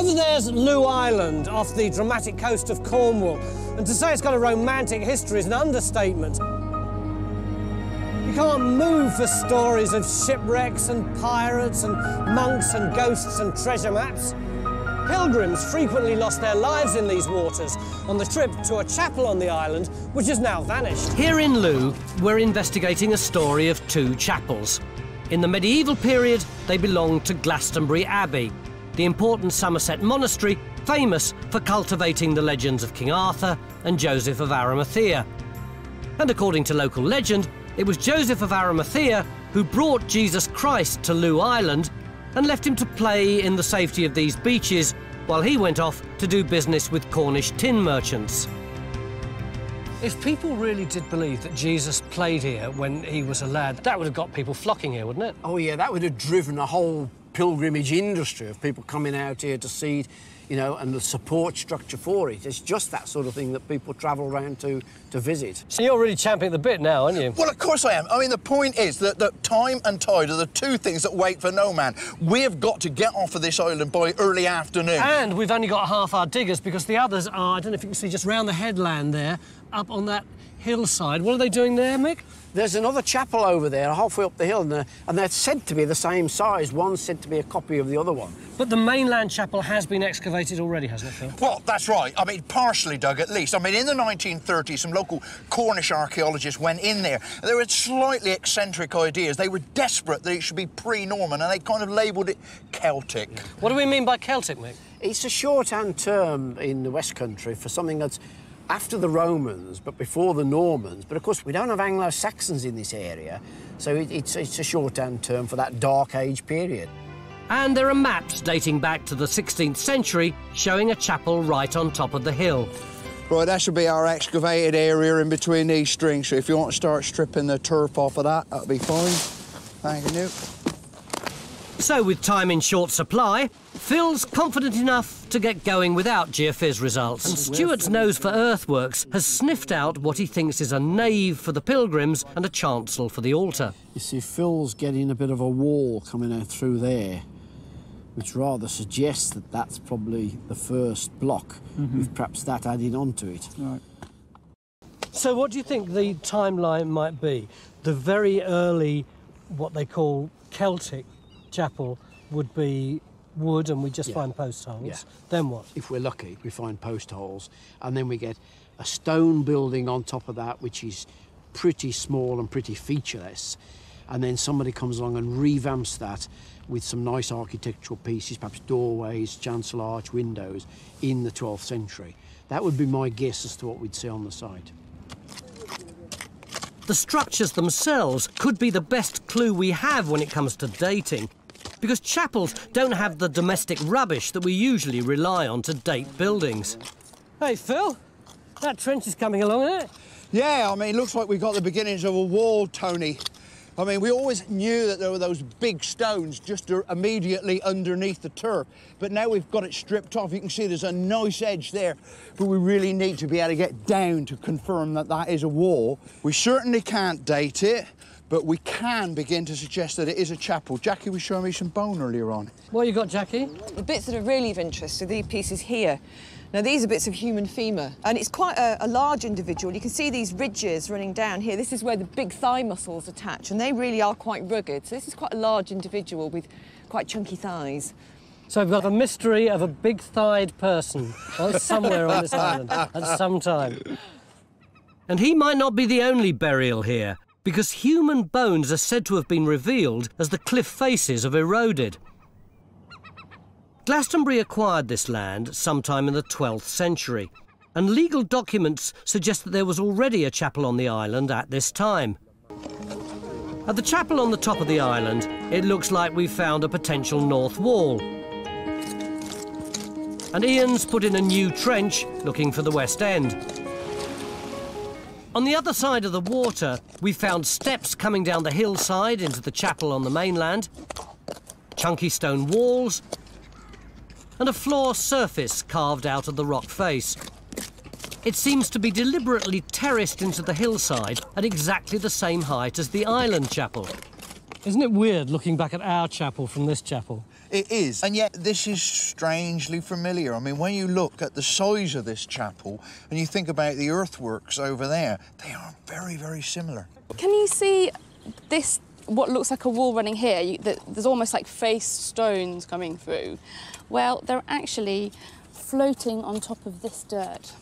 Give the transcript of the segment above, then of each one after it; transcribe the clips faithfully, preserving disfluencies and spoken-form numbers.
Over there's Looe Island, off the dramatic coast of Cornwall. And to say it's got a romantic history is an understatement. You can't move for stories of shipwrecks and pirates and monks and ghosts and treasure maps. Pilgrims frequently lost their lives in these waters on the trip to a chapel on the island, which has now vanished. Here in Looe, we're investigating a story of two chapels. In the medieval period, they belonged to Glastonbury Abbey, the important Somerset monastery famous for cultivating the legends of King Arthur and Joseph of Arimathea. And according to local legend, it was Joseph of Arimathea who brought Jesus Christ to Looe Island and left him to play in the safety of these beaches while he went off to do business with Cornish tin merchants. If people really did believe that Jesus played here when he was a lad, that would have got people flocking here, wouldn't it? Oh, yeah, that would have driven a whole pilgrimage industry of people coming out here to see it, you know, and the support structure for it. It's just that sort of thing that people travel around to to visit. So you're really championing the bit now, aren't you? Well, of course I am. I mean, the point is that, that time and tide are the two things that wait for no man. We've got to get off of this island by early afternoon. And we've only got half our diggers because the others are, I don't know if you can see, just round the headland there, up on that hillside. What are they doing there, Mick? There's another chapel over there, halfway up the hill, and they're, and they're said to be the same size. One's said to be a copy of the other one. But the mainland chapel has been excavated already, hasn't it, Phil? Well, that's right. I mean, partially dug, at least. I mean, in the nineteen thirties, some local Cornish archaeologists went in there. They were slightly eccentric ideas. They were desperate that it should be pre-Norman, and they kind of labelled it Celtic. Yeah. What do we mean by Celtic, Mick? It's a shorthand term in the West Country for something that's after the Romans, but before the Normans. But, of course, we don't have Anglo-Saxons in this area, so it, it's, it's a shorthand term for that Dark Age period. And there are maps dating back to the sixteenth century showing a chapel right on top of the hill. Right, that should be our excavated area in between these strings, so if you want to start stripping the turf off of that, that'll be fine. Thank you. So, with time in short supply, Phil's confident enough to get going without geophys results. And Stuart's nose for earthworks has sniffed out what he thinks is a nave for the pilgrims and a chancel for the altar. You see, Phil's getting a bit of a wall coming out through there, which rather suggests that that's probably the first block, mm-hmm. with perhaps that added onto it. Right. So what do you think the timeline might be? The very early, what they call Celtic chapel would be wood, and we just yeah. find post holes. Yeah. Then what? If we're lucky, we find post holes, and then we get a stone building on top of that, which is pretty small and pretty featureless, and then somebody comes along and revamps that with some nice architectural pieces, perhaps doorways, chancel arch, windows, in the twelfth century. That would be my guess as to what we'd see on the site. The structures themselves could be the best clue we have when it comes to dating, because chapels don't have the domestic rubbish that we usually rely on to date buildings. Hey, Phil, that trench is coming along, isn't it? Yeah, I mean, it looks like we've got the beginnings of a wall, Tony. I mean, we always knew that there were those big stones just immediately underneath the turf, but now we've got it stripped off. You can see there's a nice edge there, but we really need to be able to get down to confirm that that is a wall. We certainly can't date it, but we can begin to suggest that it is a chapel. Jackie was showing me some bone earlier on. What you got, Jackie? The bits that are really of interest are these pieces here. Now, these are bits of human femur, and it's quite a, a large individual. You can see these ridges running down here. This is where the big thigh muscles attach, and they really are quite rugged. So this is quite a large individual with quite chunky thighs. So we've got the mystery of a big-thighed person somewhere on this island at some time. And he might not be the only burial here, because human bones are said to have been revealed as the cliff faces have eroded. Glastonbury acquired this land sometime in the twelfth century, and legal documents suggest that there was already a chapel on the island at this time. At the chapel on the top of the island, it looks like we've found a potential north wall. And Ian's put in a new trench looking for the west end. On the other side of the water, we found steps coming down the hillside into the chapel on the mainland, chunky stone walls, and a floor surface carved out of the rock face. It seems to be deliberately terraced into the hillside at exactly the same height as the island chapel. Isn't it weird looking back at our chapel from this chapel? It is, and yet this is strangely familiar. I mean, when you look at the size of this chapel and you think about the earthworks over there, they are very, very similar. Can you see this, what looks like a wall running here? You, the, there's almost like faced stones coming through. Well, they're actually floating on top of this dirt.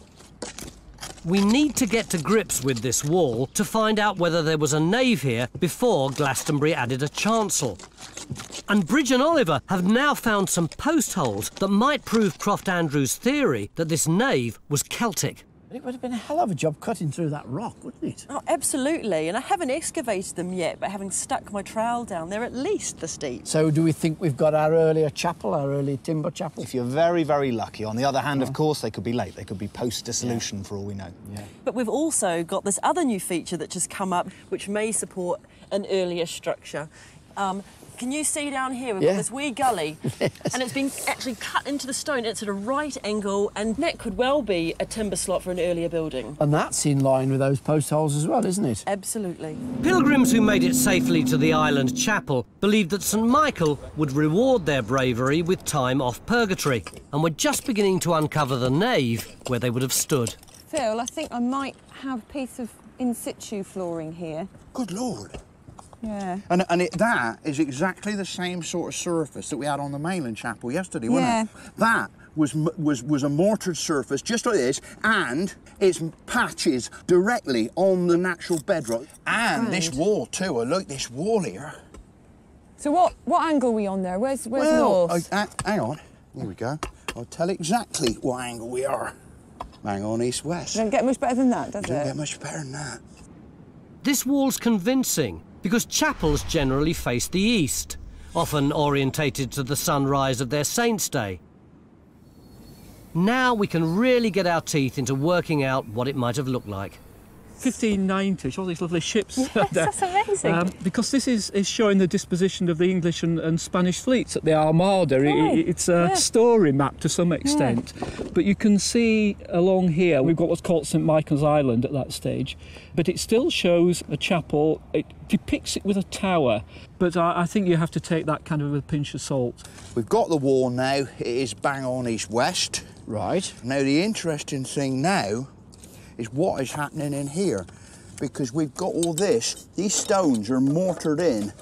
We need to get to grips with this wall to find out whether there was a nave here before Glastonbury added a chancel. And Bridge and Oliver have now found some post holes that might prove Croft Andrews' theory that this nave was Celtic. It would have been a hell of a job cutting through that rock, wouldn't it? Oh, absolutely. And I haven't excavated them yet, but having stuck my trowel down, they're at least the steep. So do we think we've got our earlier chapel, our early timber chapel? If you're very, very lucky. On the other hand, yeah. of course, they could be late. They could be post-dissolution yeah. for all we know. Yeah. But we've also got this other new feature that just come up, which may support an earlier structure. Um, Can you see down here? We've yeah. got this wee gully, yes. and it's been actually cut into the stone. It's at a right angle, and that could well be a timber slot for an earlier building. And that's in line with those post holes as well, isn't it? Absolutely. Pilgrims who made it safely to the island chapel believed that Saint Michael would reward their bravery with time off purgatory, and were just beginning to uncover the nave where they would have stood. Phil, I think I might have a piece of in-situ flooring here. Good Lord. Yeah. And, and it, that is exactly the same sort of surface that we had on the mainland chapel yesterday, wasn't yeah. it? That was, was, was a mortared surface, just like this, and it's patches directly on the natural bedrock. And right. this wall, too. Look, this wall here. So what, what angle are we on there? Where's, where's well, north? I, I, hang on. Here we go. I'll tell exactly what angle we are. Hang on, east-west. Don't get much better than that, does it? Don't get much better than that. This wall's convincing, because chapels generally face the east, often orientated to the sunrise of their saint's day. Now we can really get our teeth into working out what it might have looked like. fifteen ninety, all these lovely ships. Yes, there. That's amazing. Um, because this is, is showing the disposition of the English and, and Spanish fleets at the Armada. Right. It, it's a yeah. story map to some extent. Yeah. But you can see along here, we've got what's called Saint Michael's Island at that stage. But it still shows a chapel. It depicts it with a tower. But I, I think you have to take that kind of a pinch of salt. We've got the wall now. It is bang on east-west. Right. Now, the interesting thing now is what is happening in here, because we've got all this. These stones are mortared in,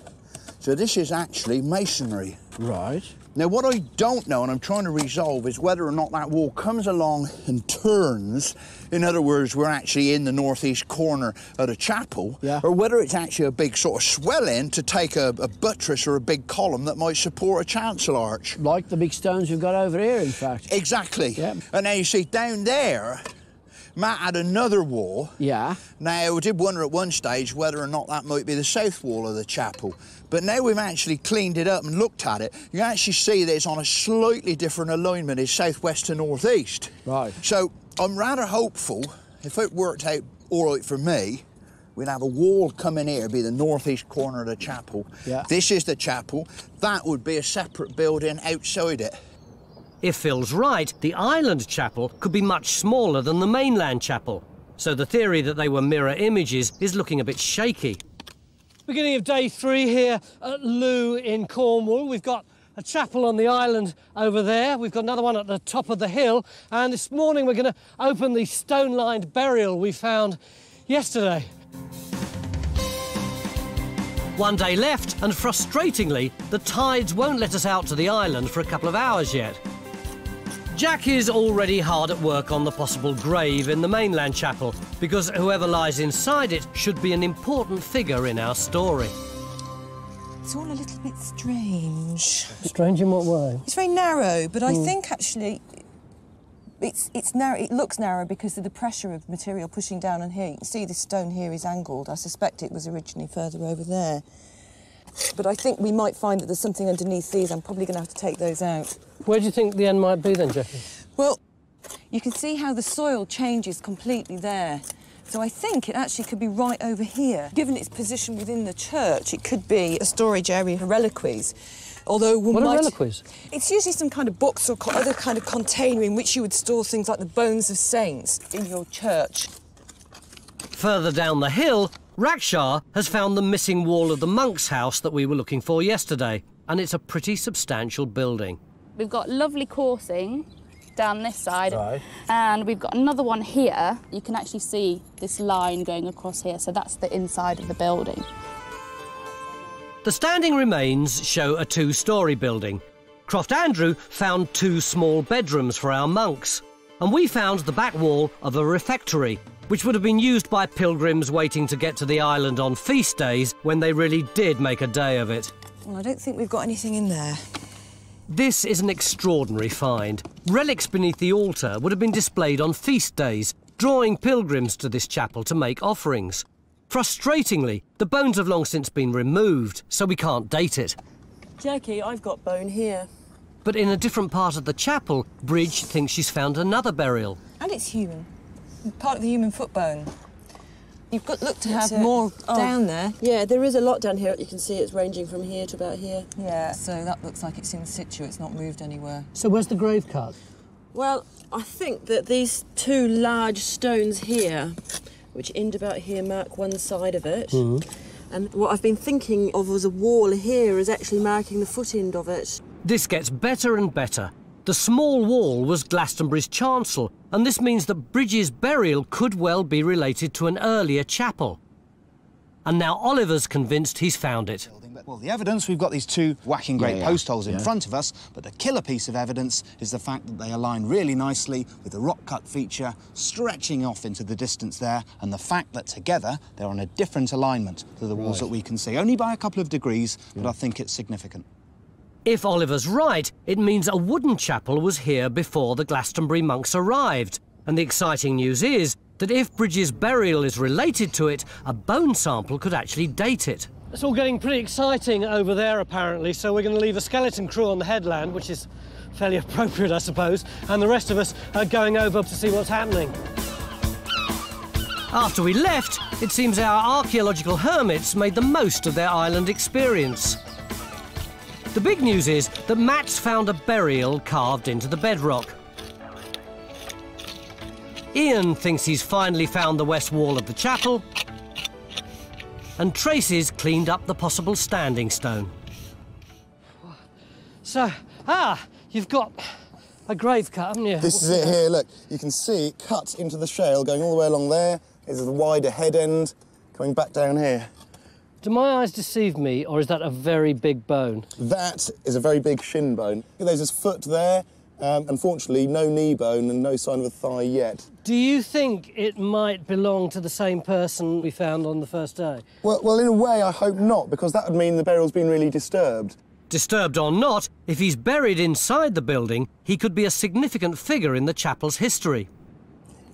so this is actually masonry. Right. Now, what I don't know, and I'm trying to resolve, is whether or not that wall comes along and turns. In other words, we're actually in the northeast corner of the chapel, yeah. or whether it's actually a big sort of swell-in to take a, a buttress or a big column that might support a chancel arch. Like the big stones we've got over here, in fact. Exactly. Yeah. And now you see down there, Matt had another wall. Yeah. Now, we did wonder at one stage whether or not that might be the south wall of the chapel. But now we've actually cleaned it up and looked at it, you can actually see that it's on a slightly different alignment. It's southwest to northeast. Right. So I'm rather hopeful, if it worked out all right for me, we'd have a wall come in here, be the northeast corner of the chapel. Yeah. This is the chapel. That would be a separate building outside it. If Phil's right, the island chapel could be much smaller than the mainland chapel, so the theory that they were mirror images is looking a bit shaky. Beginning of day three here at Looe in Cornwall. We've got a chapel on the island over there. We've got another one at the top of the hill. And this morning we're going to open the stone-lined burial we found yesterday. One day left, and frustratingly, the tides won't let us out to the island for a couple of hours yet. Jack is already hard at work on the possible grave in the mainland chapel, because whoever lies inside it should be an important figure in our story. It's all a little bit strange. Strange in what way? It's very narrow, but mm. I think actually it's, it's narrow, it looks narrow because of the pressure of material pushing down on here. You can see this stone here is angled. I suspect it was originally further over there. But I think we might find that there's something underneath these. I'm probably going to have to take those out. Where do you think the end might be then, Jackie? Well, you can see how the soil changes completely there. So I think it actually could be right over here. Given its position within the church, it could be a storage area for reliquaries. Although one what might... are reliquaries? It's usually some kind of box or other kind of container in which you would store things like the bones of saints in your church. Further down the hill, Raksha has found the missing wall of the monk's house that we were looking for yesterday, and it's a pretty substantial building. We've got lovely coursing down this side, right, and we've got another one here. You can actually see this line going across here, so that's the inside of the building. The standing remains show a two-storey building. Croft Andrew found two small bedrooms for our monks, and we found the back wall of a refectory, which would have been used by pilgrims waiting to get to the island on feast days when they really did make a day of it. Well, I don't think we've got anything in there. This is an extraordinary find. Relics beneath the altar would have been displayed on feast days, drawing pilgrims to this chapel to make offerings. Frustratingly, the bones have long since been removed, so we can't date it. Jackie, I've got bone here. But in a different part of the chapel, Bridge thinks she's found another burial. And it's human. Part of the human foot bone. You've got look to have more down there. Yeah, there is a lot down here. You can see it's ranging from here to about here. Yeah, so that looks like it's in situ. It's not moved anywhere. So where's the grave cut? Well, I think that these two large stones here, which end about here, mark one side of it. Mm-hmm. And what I've been thinking of as a wall here is actually marking the foot end of it. This gets better and better. The small wall was Glastonbury's chancel, and this means that Bridge's burial could well be related to an earlier chapel. And now Oliver's convinced he's found it. Well, the evidence, we've got these two whacking great yeah, yeah. post holes in yeah. front of us, but the killer piece of evidence is the fact that they align really nicely with the rock-cut feature stretching off into the distance there, and the fact that together they're on a different alignment to the walls right. that we can see, only by a couple of degrees, yeah. but I think it's significant. If Oliver's right, it means a wooden chapel was here before the Glastonbury monks arrived, and the exciting news is that if Bridge's burial is related to it, a bone sample could actually date it. It's all getting pretty exciting over there, apparently, so we're going to leave a skeleton crew on the headland, which is fairly appropriate, I suppose, and the rest of us are going over to see what's happening. After we left, it seems our archaeological hermits made the most of their island experience. The big news is that Matt's found a burial carved into the bedrock. Ian thinks he's finally found the west wall of the chapel, and Tracy's cleaned up the possible standing stone. So, ah, you've got a grave cut, haven't you? This is it here, look. You can see it cut into the shale, going all the way along there. There's the wider head end, coming back down here. Do my eyes deceive me, or is that a very big bone? That is a very big shin bone. There's his foot there. Um, unfortunately, no knee bone and no sign of a thigh yet. Do you think it might belong to the same person we found on the first day? Well, well, in a way, I hope not, because that would mean the burial's been really disturbed. Disturbed or not, if he's buried inside the building, he could be a significant figure in the chapel's history.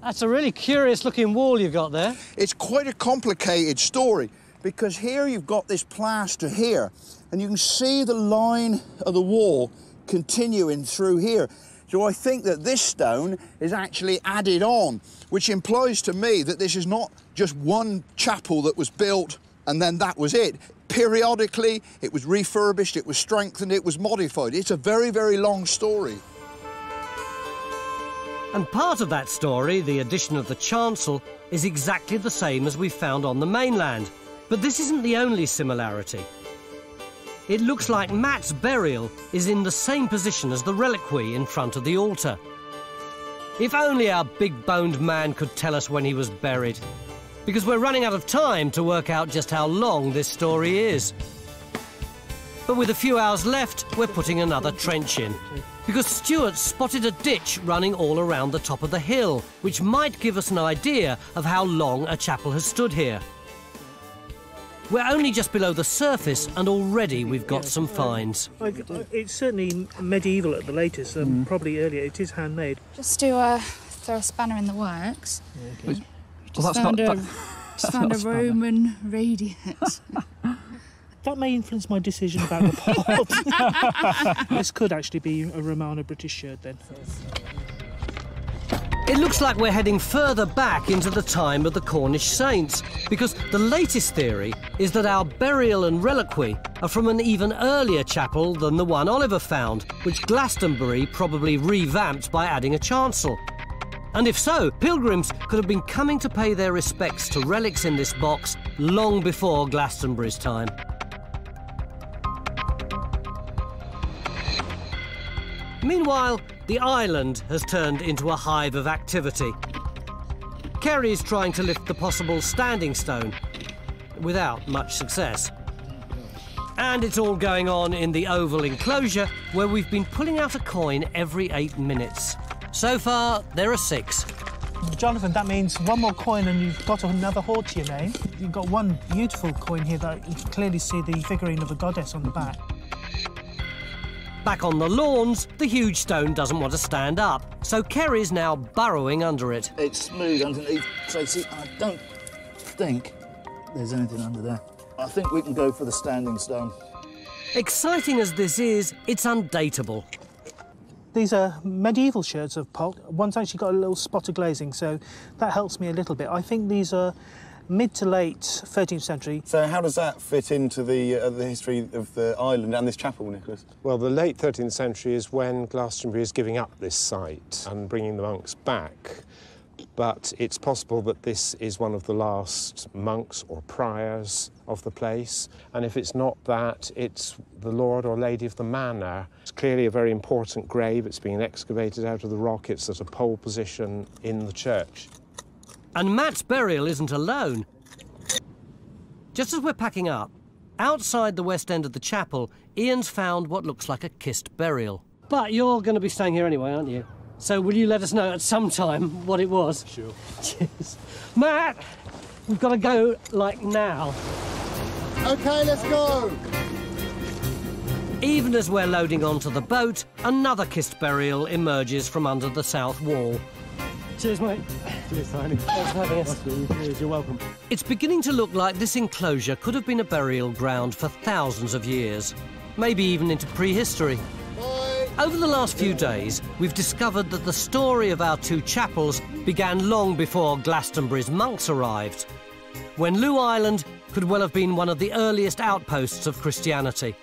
That's a really curious-looking wall you've got there. It's quite a complicated story, because here you've got this plaster here, and you can see the line of the wall continuing through here. So I think that this stone is actually added on, which implies to me that this is not just one chapel that was built and then that was it. Periodically, it was refurbished, it was strengthened, it was modified. It's a very, very long story. And part of that story, the addition of the chancel, is exactly the same as we found on the mainland. But this isn't the only similarity. It looks like Matt's burial is in the same position as the reliquary in front of the altar. If only our big-boned man could tell us when he was buried, because we're running out of time to work out just how long this story is. But with a few hours left, we're putting another trench in, because Stuart spotted a ditch running all around the top of the hill, which might give us an idea of how long a chapel has stood here. We're only just below the surface, and already we've got some finds. It's certainly medieval at the latest, and mm. probably earlier. It is handmade. Just to uh, throw a spanner in the works, yeah, okay. just, well, found, not, a, just found a Roman radiate. That may influence my decision about the pot. This could actually be a Romano British shirt, then. It looks like we're heading further back into the time of the Cornish saints, because the latest theory is that our burial and reliquary are from an even earlier chapel than the one Oliver found, which Glastonbury probably revamped by adding a chancel. And if so, pilgrims could have been coming to pay their respects to relics in this box long before Glastonbury's time. Meanwhile, the island has turned into a hive of activity. Kerry's trying to lift the possible standing stone, without much success. And it's all going on in the oval enclosure, where we've been pulling out a coin every eight minutes. So far, there are six. Jonathan, that means one more coin and you've got another hoard to your name. You've got one beautiful coin here that you can clearly see the figurine of a goddess on the back. Back on the lawns, the huge stone doesn't want to stand up, so Kerry's now burrowing under it. It's smooth underneath, Tracy. I don't think there's anything under there. I think we can go for the standing stone. Exciting as this is, it's undateable. These are medieval shirts of pulp. One's actually got a little spot of glazing, so that helps me a little bit. I think these are mid to late thirteenth century. So how does that fit into the, uh, the history of the island and this chapel, Nicholas? Well, the late thirteenth century is when Glastonbury is giving up this site and bringing the monks back. But it's possible that this is one of the last monks or priors of the place, and if it's not that, it's the lord or lady of the manor. It's clearly a very important grave. It's being excavated out of the rock. It's at a pole position in the church. And Matt's burial isn't alone. Just as we're packing up, outside the west end of the chapel, Ian's found what looks like a kissed burial. But you're going to be staying here anyway, aren't you? So will you let us know at some time what it was? Sure. Cheers. Matt, we've got to go, like, now. OK, let's go. Even as we're loading onto the boat, another kissed burial emerges from under the south wall. Cheers, mate. Cheers, Tiny. Thanks for having us. Cheers, you're welcome. It's beginning to look like this enclosure could have been a burial ground for thousands of years, maybe even into prehistory. Over the last few days, we've discovered that the story of our two chapels began long before Glastonbury's monks arrived, when Looe Island could well have been one of the earliest outposts of Christianity.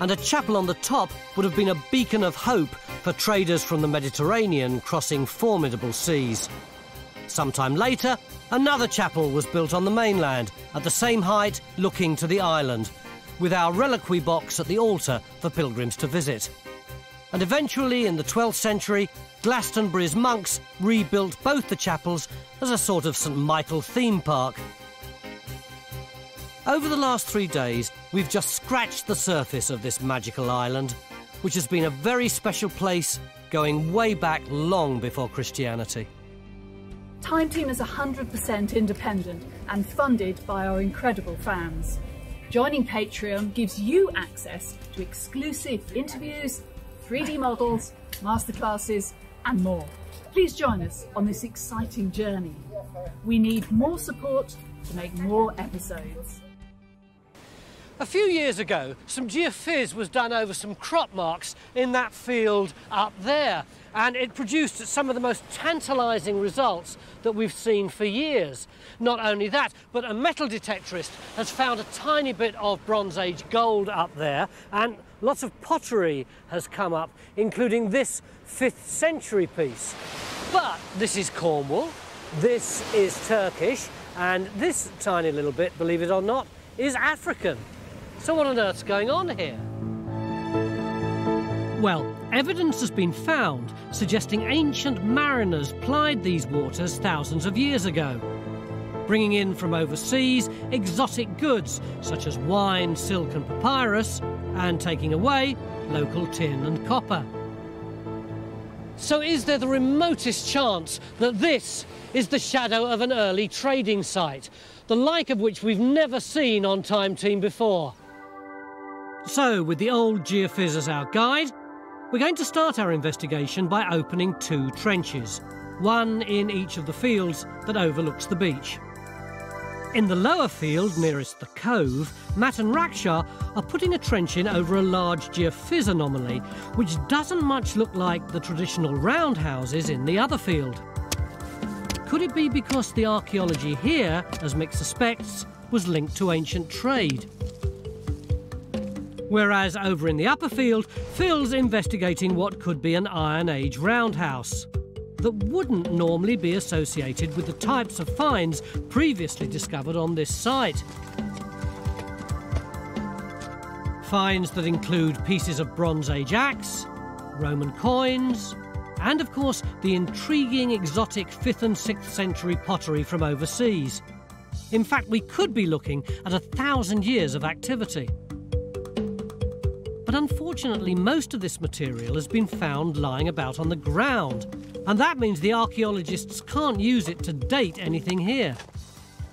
And a chapel on the top would have been a beacon of hope for traders from the Mediterranean crossing formidable seas. Sometime later, another chapel was built on the mainland, at the same height, looking to the island, with our reliquary box at the altar for pilgrims to visit. And eventually, in the twelfth century, Glastonbury's monks rebuilt both the chapels as a sort of Saint Michael theme park. Over the last three days, we've just scratched the surface of this magical island, which has been a very special place going way back long before Christianity. Time Team is one hundred percent independent and funded by our incredible fans. Joining Patreon gives you access to exclusive interviews, three D models, masterclasses, and more. Please join us on this exciting journey. We need more support to make more episodes. A few years ago, some geophys was done over some crop marks in that field up there, and it produced some of the most tantalising results that we've seen for years. Not only that, but a metal detectorist has found a tiny bit of Bronze Age gold up there, and lots of pottery has come up, including this fifth century piece. But this is Cornwall, this is Turkish, and this tiny little bit, believe it or not, is African. So what on earth's going on here? Well, evidence has been found suggesting ancient mariners plied these waters thousands of years ago, bringing in from overseas exotic goods such as wine, silk and papyrus, and taking away local tin and copper. So is there the remotest chance that this is the shadow of an early trading site, the like of which we've never seen on Time Team before? So, with the old geophys as our guide, we're going to start our investigation by opening two trenches, one in each of the fields that overlooks the beach. In the lower field, nearest the cove, Matt and Raksha are putting a trench in over a large geophys anomaly, which doesn't much look like the traditional roundhouses in the other field. Could it be because the archaeology here, as Mick suspects, was linked to ancient trade? Whereas over in the upper field, Phil's investigating what could be an Iron Age roundhouse. that wouldn't normally be associated with the types of finds previously discovered on this site. Finds that include pieces of Bronze Age axe, Roman coins, and of course the intriguing exotic fifth and sixth century pottery from overseas. In fact, we could be looking at a thousand years of activity. But unfortunately, most of this material has been found lying about on the ground, and that means the archaeologists can't use it to date anything here.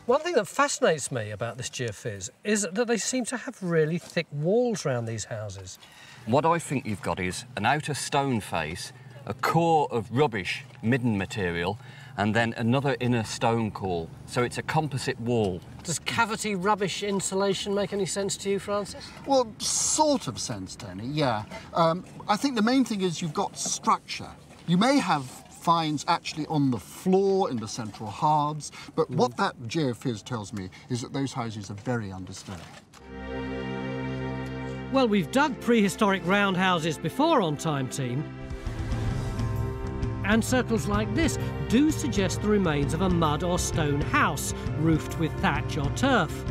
One thing that fascinates me about this geophys is that they seem to have really thick walls around these houses. What I think you've got is an outer stone face, a core of rubbish, midden material, and then another inner stone core. So it's a composite wall. Does cavity rubbish insulation make any sense to you, Francis? Well, sort of sense, Tony, yeah. Um, I think the main thing is you've got structure. You may have finds actually on the floor in the central halves, but mm. what that geophys tells me is that those houses are very undisturbed. Well, we've dug prehistoric roundhouses before on Time Team, and circles like this do suggest the remains of a mud or stone house roofed with thatch or turf.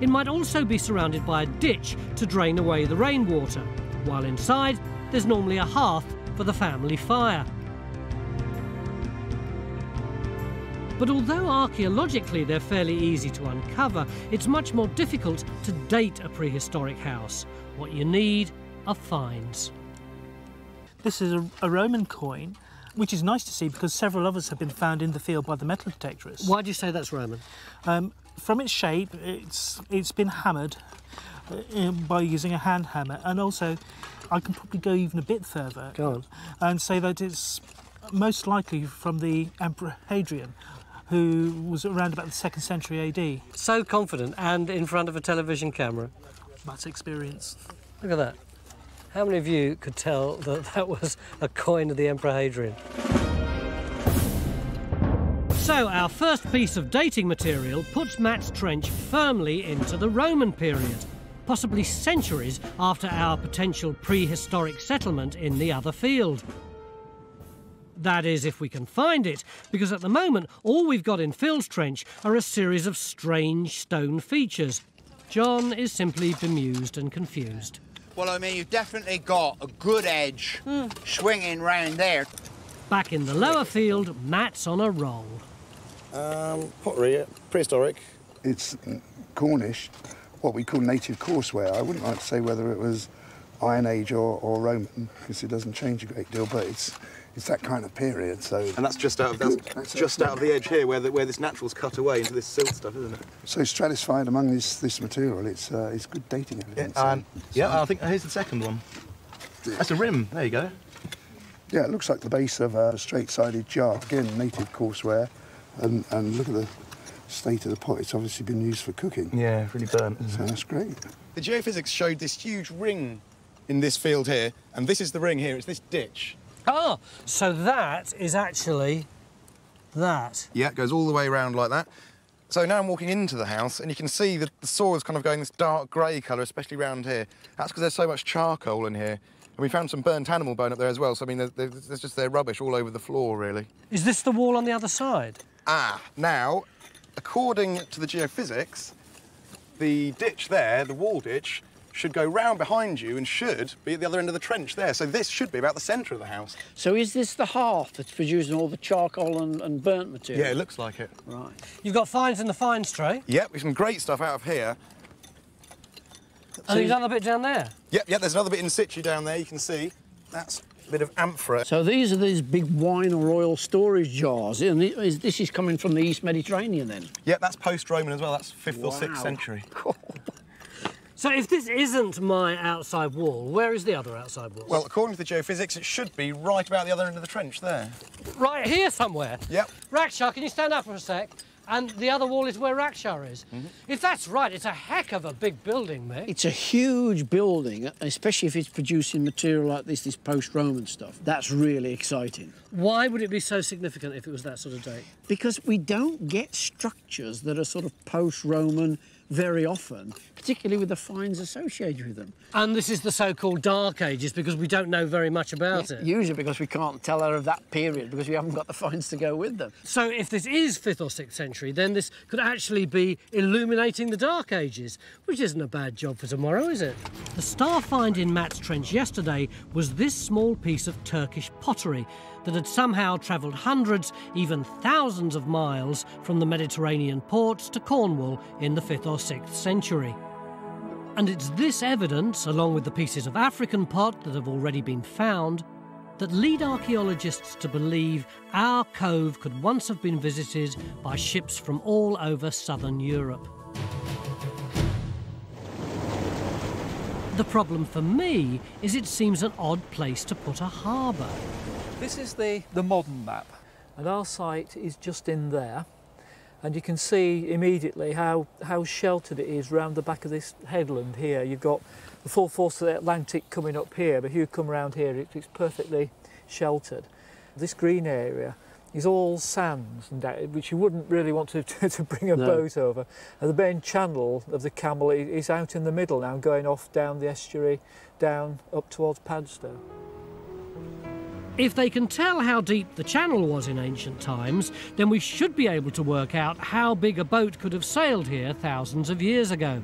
It might also be surrounded by a ditch to drain away the rainwater, while inside there's normally a hearth for the family fire. But although archaeologically they're fairly easy to uncover, it's much more difficult to date a prehistoric house. What you need are finds. This is a, a Roman coin, which is nice to see because several others have been found in the field by the metal detectorists. Why do you say that's Roman? Um, from its shape, it's it's been hammered uh, by using a hand hammer, and also I can probably go even a bit further. Go on. And say that it's most likely from the Emperor Hadrian, who was around about the second century A D. So confident, and in front of a television camera. That's experience. Look at that. How many of you could tell that that was a coin of the Emperor Hadrian? So our first piece of dating material puts Matt's Trench firmly into the Roman period, possibly centuries after our potential prehistoric settlement in the other field. That is, if we can find it, because at the moment all we've got in Phil's Trench are a series of strange stone features. John is simply bemused and confused. Well, I mean, you've definitely got a good edge mm. swinging round there. Back in the lower field, Matt's on a roll. Um, pottery, prehistoric. It's Cornish, what we call native courseware. I wouldn't like to say whether it was Iron Age or, or Roman, because it doesn't change a great deal, but it's it's that kind of period. So. And that's just out of that's, that's just out of the edge here, where the, where this natural's cut away into this silt stuff, isn't it? So stratified among this this material, it's uh, it's good dating evidence. Yeah, um, so. yeah I think here's the second one. That's a rim. There you go. Yeah, it looks like the base of a straight-sided jar. Again, native courseware, and and look at the state of the pot. It's obviously been used for cooking. Yeah, really burnt. So that's great. The geophysics showed this huge ring in this field here, and this is the ring here. It's this ditch. Ah, so that is actually that. Yeah, it goes all the way around like that. So now I'm walking into the house, and you can see that the soil is kind of going this dark grey colour, especially round here. That's because there's so much charcoal in here. And we found some burnt animal bone up there as well, so I mean, there's, there's just their rubbish all over the floor, really. Is this the wall on the other side? Ah, now, according to the geophysics, the ditch there, the wall ditch, should go round behind you and should be at the other end of the trench there. So this should be about the centre of the house. So is this the hearth that's producing all the charcoal and, and burnt material? Yeah, it looks like it. Right. You've got finds in the finds tray? Yep, we've some great stuff out of here. And there's another bit down there? Yep, yep, there's another bit in situ down there, you can see. That's a bit of amphora. So these are these big wine or oil storage jars, and this is coming from the East Mediterranean then? Yep, that's post-Roman as well, that's fifth wow. or sixth century. So if this isn't my outside wall, where is the other outside wall? Well, according to the geophysics, it should be right about the other end of the trench there. Right here somewhere? Yep. Raksha, can you stand up for a sec? And the other wall is where Raksha is. Mm-hmm. If that's right, it's a heck of a big building, Mick. It's a huge building, especially if it's producing material like this, this post-Roman stuff. That's really exciting. Why would it be so significant if it was that sort of date? Because we don't get structures that are sort of post-Roman, very often, particularly with the fines associated with them. And this is the so-called Dark Ages, because we don't know very much about yeah, it. Usually because we can't tell her of that period, because we haven't got the fines to go with them. So if this is fifth or sixth century, then this could actually be illuminating the Dark Ages, which isn't a bad job for tomorrow, is it? The star find in Matt's Trench yesterday was this small piece of Turkish pottery that had somehow travelled hundreds, even thousands of miles from the Mediterranean ports to Cornwall in the fifth or sixth century. And it's this evidence, along with the pieces of African pot that have already been found, that lead archaeologists to believe our cove could once have been visited by ships from all over southern Europe. The problem for me is it seems an odd place to put a harbour. This is the, the modern map, and our site is just in there, and you can see immediately how, how sheltered it is round the back of this headland here. You've got the full force of the Atlantic coming up here, but if you come round here, it, it's perfectly sheltered. This green area is all sands, and that, which you wouldn't really want to, to, to bring a no. boat over. And the main channel of the Camel is out in the middle now, going off down the estuary, down up towards Padstow. If they can tell how deep the channel was in ancient times, then we should be able to work out how big a boat could have sailed here thousands of years ago.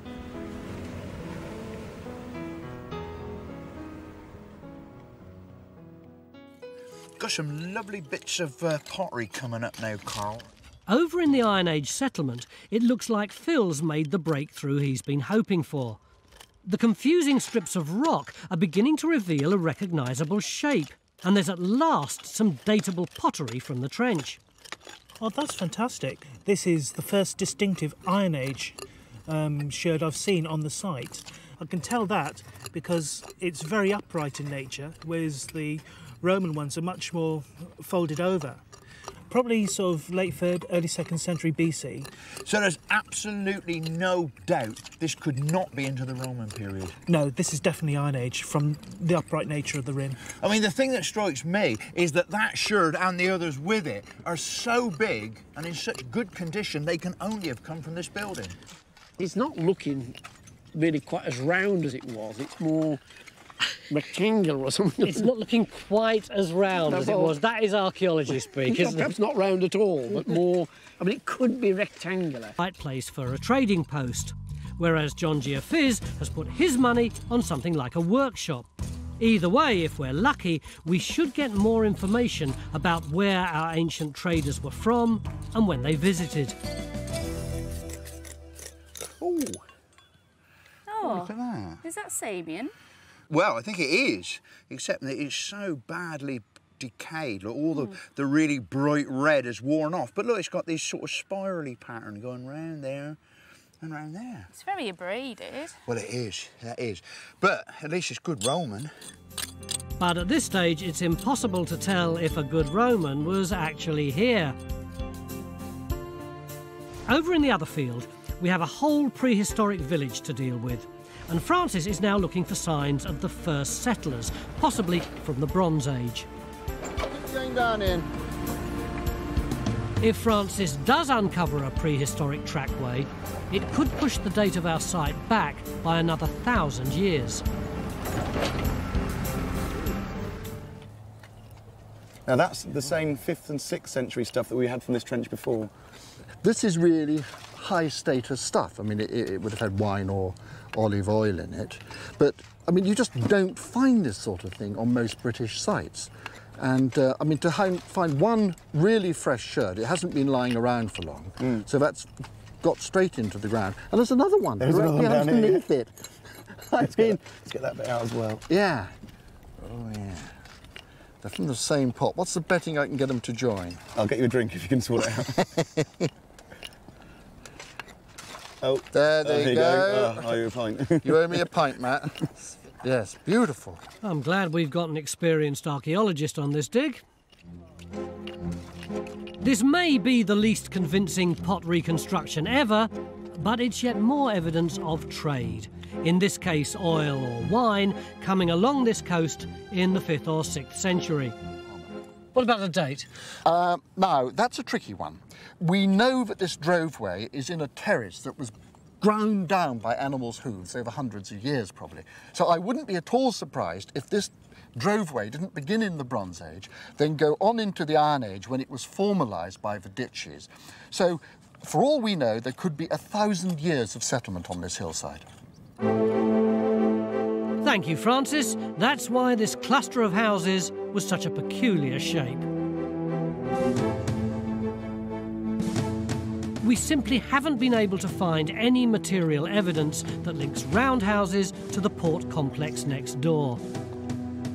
Got some lovely bits of uh, pottery coming up now, Carl. Over in the Iron Age settlement, it looks like Phil's made the breakthrough he's been hoping for. The confusing strips of rock are beginning to reveal a recognisable shape. And there's at last some datable pottery from the trench. Oh, that's fantastic. This is the first distinctive Iron Age um, sherd I've seen on the site. I can tell that because it's very upright in nature, whereas the Roman ones are much more folded over. Probably sort of late third, early second century B C. So there's absolutely no doubt this could not be into the Roman period. No, this is definitely Iron Age from the upright nature of the rim. I mean, the thing that strikes me is that that sherd and the others with it are so big and in such good condition they can only have come from this building. It's not looking really quite as round as it was. It's more rectangular or something. It's not looking quite as round no, as it was. That is archaeology speak, isn't it? Perhaps not round at all, but more... I mean, it could be rectangular. Right place for a trading post, whereas John Geoffizz has put his money on something like a workshop. Either way, if we're lucky, we should get more information about where our ancient traders were from and when they visited. Ooh. Oh, look at that. Is that Samian? Well, I think it is, except that it's so badly decayed. Look, all the, mm. the really bright red has worn off. But look, it's got this sort of spirally pattern going round there and round there. It's very abraded. Well, it is, that is. But at least it's good Roman. But at this stage, it's impossible to tell if a good Roman was actually here. Over in the other field, we have a whole prehistoric village to deal with. And Francis is now looking for signs of the first settlers, possibly from the Bronze Age. Keep going down in. If Francis does uncover a prehistoric trackway, it could push the date of our site back by another thousand years. Now that's the same fifth and sixth century stuff that we had from this trench before. This is really high-status stuff. I mean, it, it would have had wine or olive oil in it, but I mean, you just don't find this sort of thing on most British sites. And uh, I mean, to find one really fresh sherd, it hasn't been lying around for long, mm. so that's got straight into the ground. And there's another one there's right another one down underneath here. it. I let's mean, get, let's get that bit out as well. Yeah. Oh yeah. They're from the same pot. What's the betting I can get them to join? I'll get you a drink if you can sort it out. Oh, there they there you go. go. Oh, I owe you a pint. You owe me a pint, Matt. Yes, beautiful. I'm glad we've got an experienced archaeologist on this dig. This may be the least convincing pot reconstruction ever, but it's yet more evidence of trade. In this case, oil or wine, coming along this coast in the fifth or sixth century. What about the date? Uh, now, that's a tricky one. We know that this droveway is in a terrace that was ground down by animals' hooves over hundreds of years, probably. So I wouldn't be at all surprised if this droveway didn't begin in the Bronze Age, then go on into the Iron Age when it was formalised by the ditches. So, for all we know, there could be a thousand years of settlement on this hillside. Thank you, Francis. That's why this cluster of houses was such a peculiar shape. We simply haven't been able to find any material evidence that links roundhouses to the port complex next door.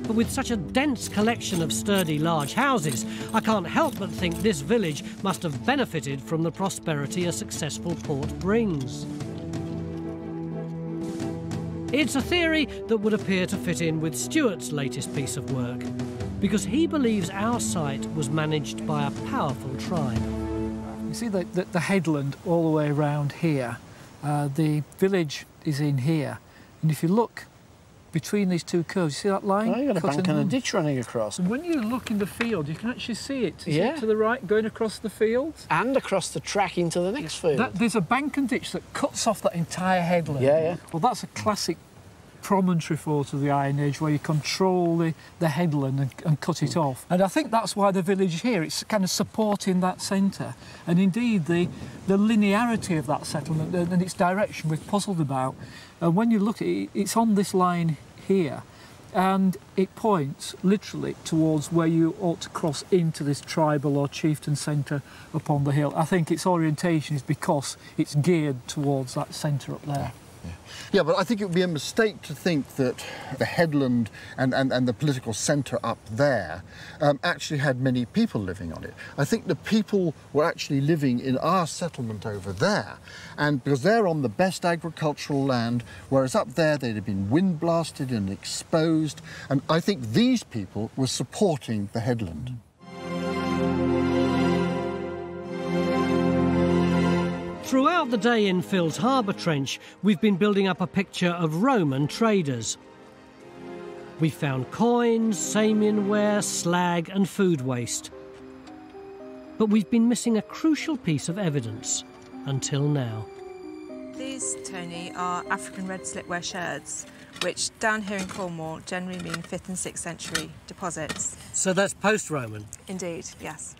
But with such a dense collection of sturdy large houses, I can't help but think this village must have benefited from the prosperity a successful port brings. It's a theory that would appear to fit in with Stuart's latest piece of work, because he believes our site was managed by a powerful tribe. You see the, the, the headland all the way around here. Uh, the village is in here. And if you look between these two curves, you see that line? Oh, you've got a bank and a ditch running across. And when you look in the field, you can actually see it. Is yeah. it to the right, going across the field? And across the track into the next field. That, there's a bank and ditch that cuts off that entire headland. Yeah, yeah. Well, that's a classic promontory fort of the Iron Age, where you control the, the headland and, and cut it off. And I think that's why the village here, it's kind of supporting that centre. And indeed, the, the linearity of that settlement and its direction we've puzzled about. And when you look at it, it's on this line here, and it points literally towards where you ought to cross into this tribal or chieftain centre upon the hill. I think its orientation is because it's geared towards that centre up there. Yeah. yeah, but I think it would be a mistake to think that the headland and, and, and the political centre up there um, actually had many people living on it. I think the people were actually living in our settlement over there, and because they're on the best agricultural land, whereas up there they'd have been wind blasted and exposed, and I think these people were supporting the headland. Throughout the day in Phil's harbour trench, we've been building up a picture of Roman traders. We found coins, Samian ware, slag and food waste. But we've been missing a crucial piece of evidence, until now. These, Tony, are African red slipware sherds, which down here in Cornwall generally mean fifth and sixth century deposits. So that's post-Roman? Indeed, yes.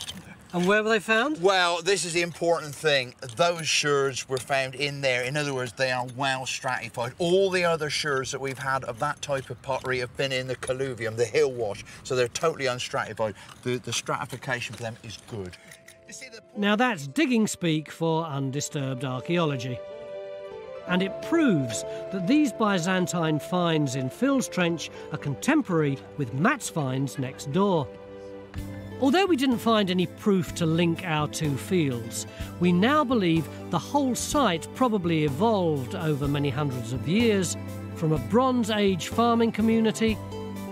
And where were they found? Well, this is the important thing. Those sherds were found in there. In other words, they are well stratified. All the other sherds that we've had of that type of pottery have been in the colluvium, the hill wash, so they're totally unstratified. The, the stratification for them is good. You see the... Now that's digging speak for undisturbed archaeology. And it proves that these Byzantine finds in Phil's trench are contemporary with Matt's finds next door. Although we didn't find any proof to link our two fields, we now believe the whole site probably evolved over many hundreds of years from a Bronze Age farming community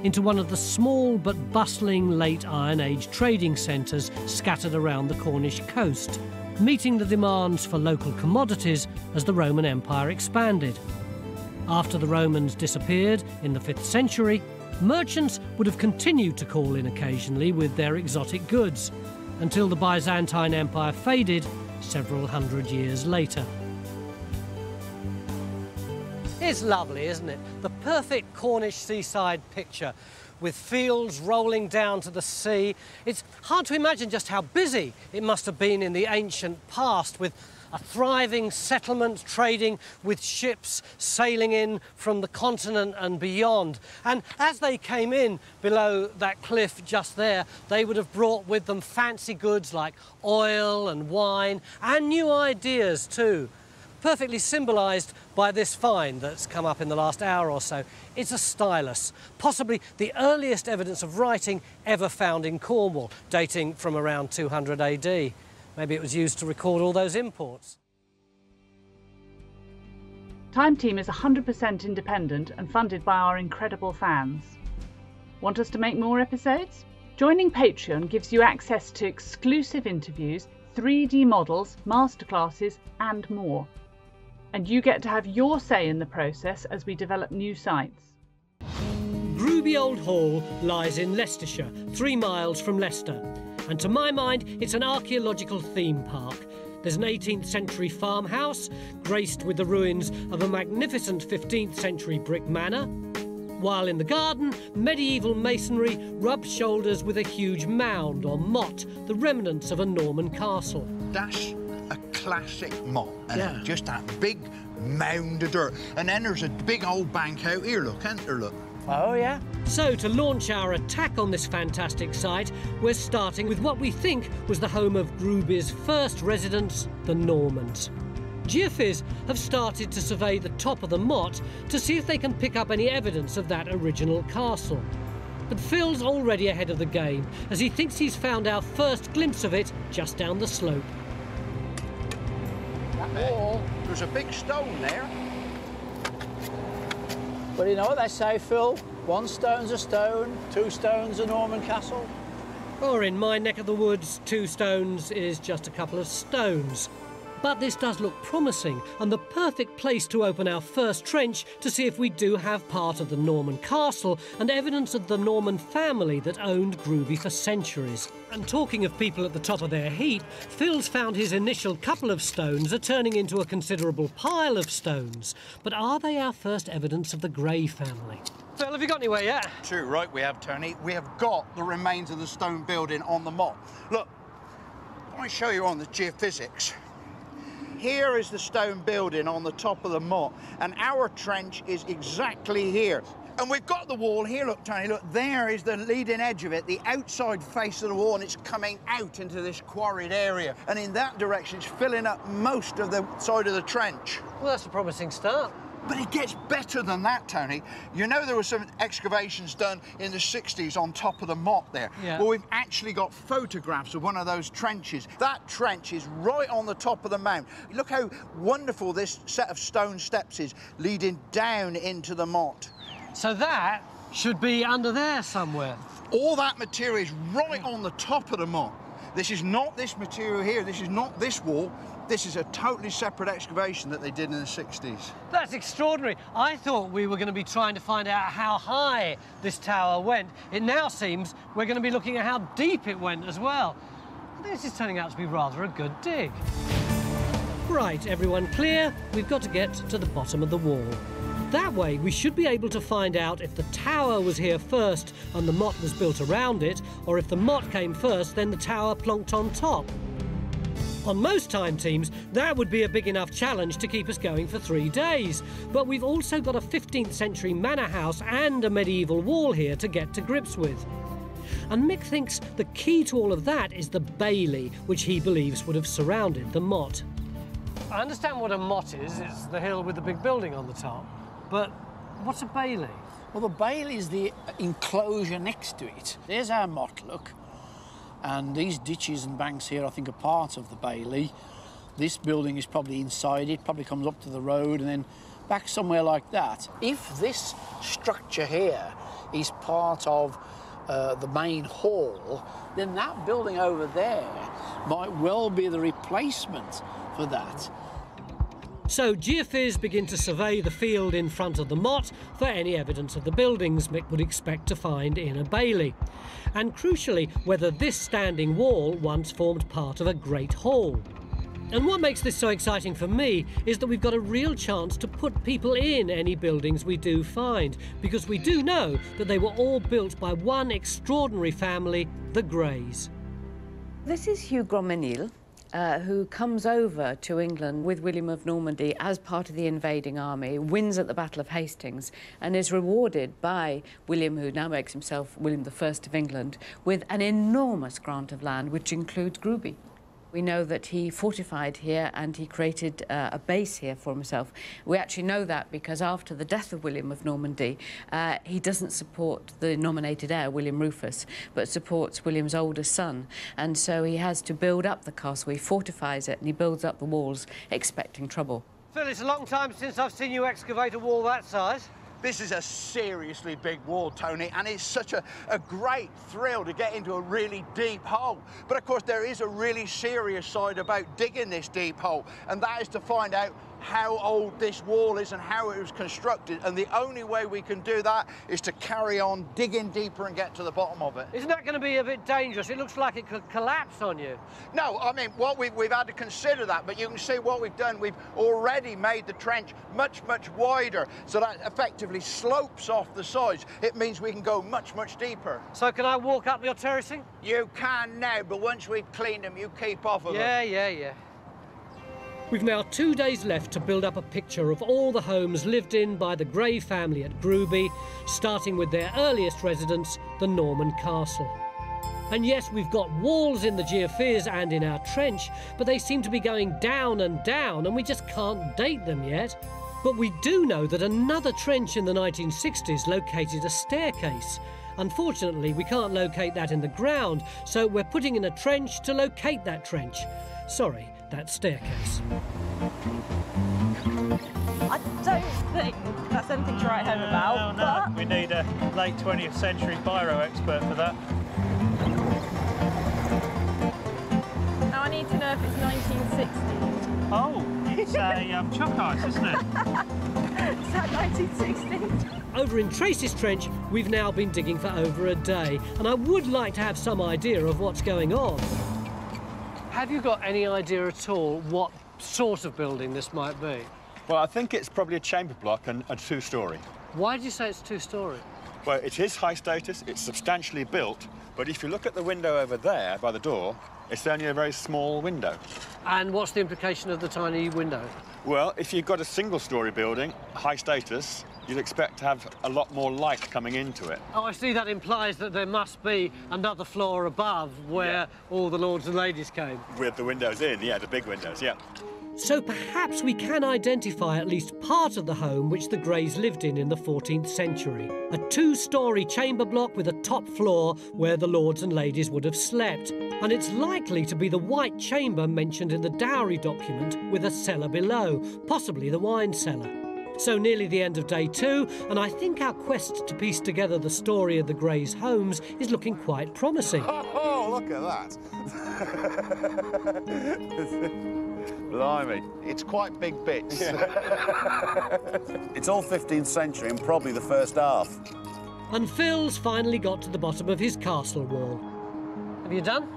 into one of the small but bustling late Iron Age trading centres scattered around the Cornish coast, meeting the demands for local commodities as the Roman Empire expanded. After the Romans disappeared in the fifth century, merchants would have continued to call in occasionally with their exotic goods, until the Byzantine Empire faded several hundred years later. It's lovely, isn't it? The perfect Cornish seaside picture, with fields rolling down to the sea. It's hard to imagine just how busy it must have been in the ancient past, with a thriving settlement trading with ships sailing in from the continent and beyond. And as they came in below that cliff just there, they would have brought with them fancy goods like oil and wine and new ideas too, perfectly symbolised by this find that's come up in the last hour or so. It's a stylus, possibly the earliest evidence of writing ever found in Cornwall, dating from around two hundred A D. Maybe it was used to record all those imports. Time Team is one hundred percent independent and funded by our incredible fans. Want us to make more episodes? Joining Patreon gives you access to exclusive interviews, three D models, masterclasses and more. And you get to have your say in the process as we develop new sites. Groby Old Hall lies in Leicestershire, three miles from Leicester. And to my mind, it's an archaeological theme park. There's an eighteenth century farmhouse, graced with the ruins of a magnificent fifteenth century brick manor, while in the garden, medieval masonry rubs shoulders with a huge mound or motte, the remnants of a Norman castle. That's a classic motte, and yeah. just that big mound of dirt. And then there's a big old bank out here, look, ain't there, look? Oh, yeah. So, to launch our attack on this fantastic site, we're starting with what we think was the home of Groby's first residents, the Normans. Geophysists have started to survey the top of the motte to see if they can pick up any evidence of that original castle. But Phil's already ahead of the game, as he thinks he's found our first glimpse of it just down the slope. That wall, there's a big stone there. Well, you know what they say, Phil? One stone's a stone, two stones a Norman castle. Or in my neck of the woods, two stones is just a couple of stones. But this does look promising, and the perfect place to open our first trench to see if we do have part of the Norman castle and evidence of the Norman family that owned Groby for centuries. And talking of people at the top of their heap, Phil's found his initial couple of stones are turning into a considerable pile of stones. But are they our first evidence of the Grey family? Phil, have you got anywhere yet? True, right we have, Tony. We have got the remains of the stone building on the motte. Look, I want to show you on the geophysics. Here is the stone building on the top of the motte, and our trench is exactly here. And we've got the wall here, look, Tony, look, there is the leading edge of it, the outside face of the wall, and it's coming out into this quarried area. And in that direction, it's filling up most of the side of the trench. Well, that's a promising start. But it gets better than that, Tony. You know there were some excavations done in the sixties on top of the motte there. Yeah. Well, we've actually got photographs of one of those trenches. That trench is right on the top of the mound. Look how wonderful this set of stone steps is, leading down into the motte. So that should be under there somewhere. All that material is right on the top of the motte. This is not this material here, this is not this wall. This is a totally separate excavation that they did in the sixties. That's extraordinary. I thought we were going to be trying to find out how high this tower went. It now seems we're going to be looking at how deep it went as well. I think this is turning out to be rather a good dig. Right, everyone clear? We've got to get to the bottom of the wall. That way, we should be able to find out if the tower was here first and the motte was built around it, or if the motte came first, then the tower plonked on top. On most time teams, that would be a big enough challenge to keep us going for three days. But we've also got a fifteenth century manor house and a medieval wall here to get to grips with. And Mick thinks the key to all of that is the bailey, which he believes would have surrounded the motte. I understand what a motte is. It's the hill with the big building on the top. But what's a bailey? Well, the bailey's the enclosure next to it. There's our motte, look. And these ditches and banks here, I think, are part of the bailey. This building is probably inside it, probably comes up to the road and then back somewhere like that. If this structure here is part of uh, the main hall, then that building over there might well be the replacement for that. So geophys begin to survey the field in front of the motte for any evidence of the buildings Mick would expect to find in a bailey. And crucially, whether this standing wall once formed part of a great hall. And what makes this so exciting for me is that we've got a real chance to put people in any buildings we do find, because we do know that they were all built by one extraordinary family, the Greys. This is Hugh de Grandmesnil. Uh, who comes over to England with William of Normandy as part of the invading army, wins at the Battle of Hastings, and is rewarded by William, who now makes himself William the First of England, with an enormous grant of land, which includes Groby. We know that he fortified here and he created uh, a base here for himself. We actually know that because after the death of William of Normandy, uh, he doesn't support the nominated heir, William Rufus, but supports William's older son. And so he has to build up the castle, he fortifies it and he builds up the walls, expecting trouble. Phil, it's a long time since I've seen you excavate a wall that size. This is a seriously big wall, Tony, and it's such a, a great thrill to get into a really deep hole. But, of course, there is a really serious side about digging this deep hole, and that is to find out how old this wall is and how it was constructed, and the only way we can do that is to carry on digging deeper and get to the bottom of it. Isn't that going to be a bit dangerous? It looks like it could collapse on you. No, I mean, what we've, we've had to consider that, but you can see what we've done. We've already made the trench much, much wider, so that effectively slopes off the sides. It means we can go much, much deeper. So can I walk up your terracing? You can now, but once we've cleaned them, you keep off of yeah, them. Yeah, yeah, yeah. We've now two days left to build up a picture of all the homes lived in by the Grey family at Groby, starting with their earliest residence, the Norman Castle. And yes, we've got walls in the geophysics and in our trench, but they seem to be going down and down, and we just can't date them yet. But we do know that another trench in the nineteen sixties located a staircase. Unfortunately, we can't locate that in the ground, so we're putting in a trench to locate that trench. Sorry. That staircase. I don't think that's anything to write home about. No, no, no. But... we need a late twentieth century biro expert for that. Now I need to know if it's nineteen sixty. Oh, it's a um, chuck ice, isn't it? Is that nineteen sixty? Over in Trace's Trench, we've now been digging for over a day, and I would like to have some idea of what's going on. Have you got any idea at all what sort of building this might be? Well, I think it's probably a chamber block and a two-storey. Why do you say it's two-storey? Well, it is high status, it's substantially built, but if you look at the window over there by the door, it's only a very small window. And what's the implication of the tiny window? Well, if you've got a single-storey building, high status, you'd expect to have a lot more light coming into it. Oh, I see. That implies that there must be another floor above where yeah. all the lords and ladies came. With the windows in, yeah, the big windows, yeah. So perhaps we can identify at least part of the home which the Greys lived in in the fourteenth century. A two-storey chamber block with a top floor where the lords and ladies would have slept. And it's likely to be the white chamber mentioned in the dowry document with a cellar below, possibly the wine cellar. So nearly the end of day two, and I think our quest to piece together the story of the Greys' homes is looking quite promising. Oh, look at that! Blimey. It's quite big bits. Yeah. It's all fifteenth century and probably the first half. And Phil's finally got to the bottom of his castle wall. Have you done?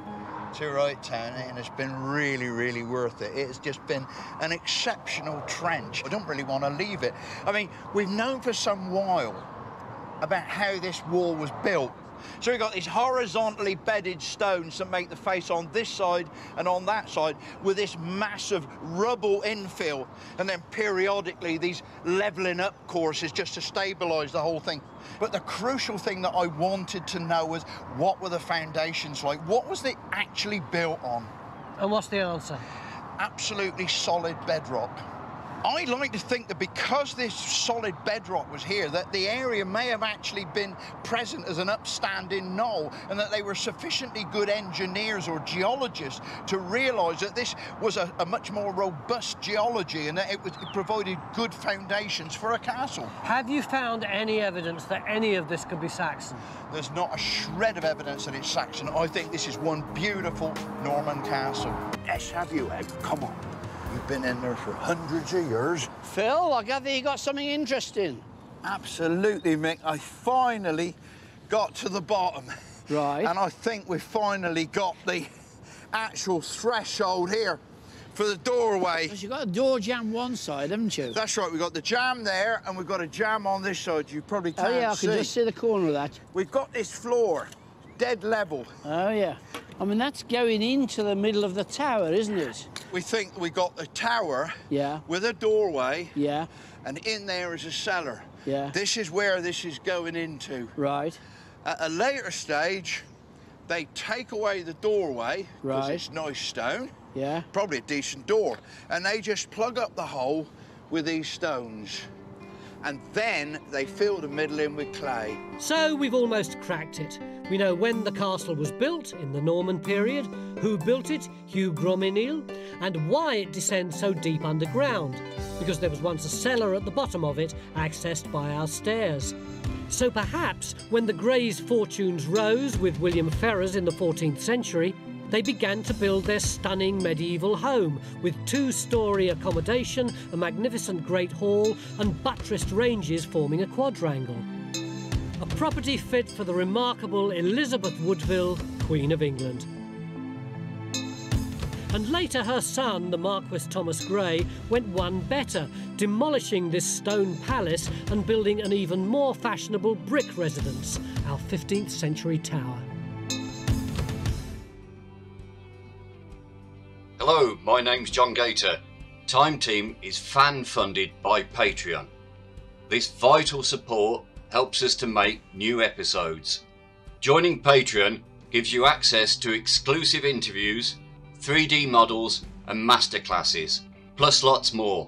To right, Tony, and it's been really, really worth it. It's just been an exceptional trench. I don't really want to leave it. I mean, we've known for some while about how this wall was built. So we've got these horizontally bedded stones that make the face on this side and on that side with this massive rubble infill, and then periodically these levelling up courses just to stabilise the whole thing. But the crucial thing that I wanted to know was what were the foundations like? What was it actually built on? And what's the answer? Absolutely solid bedrock. I like to think that because this solid bedrock was here, that the area may have actually been present as an upstanding knoll, and that they were sufficiently good engineers or geologists to realise that this was a, a much more robust geology, and that it, was, it provided good foundations for a castle. Have you found any evidence that any of this could be Saxon? There's not a shred of evidence that it's Saxon. I think this is one beautiful Norman castle. Yes, have you, Ed? Come on. You've been in there for hundreds of years. Phil, I gather you got something interesting. Absolutely, Mick. I finally got to the bottom. Right. And I think we've finally got the actual threshold here for the doorway. Because you've got a door jamb one side, haven't you? That's right. We've got the jamb there, and we've got a jamb on this side. You probably can't see. Oh, yeah, I can just see the corner of that. We've got this floor, dead level. Oh, yeah. I mean, that's going into the middle of the tower, isn't it? We think we got the tower yeah. with a doorway, yeah. and in there is a cellar. Yeah. This is where this is going into. Right. At a later stage, they take away the doorway because right. it's nice stone, yeah. probably a decent door, and they just plug up the hole with these stones. And then they fill the middle in with clay. So we've almost cracked it. We know when the castle was built in the Norman period, who built it, Hugh de Grandmesnil, and why it descends so deep underground, because there was once a cellar at the bottom of it, accessed by our stairs. So perhaps when the Greys' fortunes rose with William Ferrers in the fourteenth century, they began to build their stunning medieval home with two-storey accommodation, a magnificent great hall, and buttressed ranges forming a quadrangle. A property fit for the remarkable Elizabeth Woodville, Queen of England. And later her son, the Marquess Thomas Grey, went one better, demolishing this stone palace and building an even more fashionable brick residence, our fifteenth century tower. Hello, my name's John Gator. Time Team is fan-funded by Patreon. This vital support helps us to make new episodes. Joining Patreon gives you access to exclusive interviews, three D models and masterclasses, plus lots more.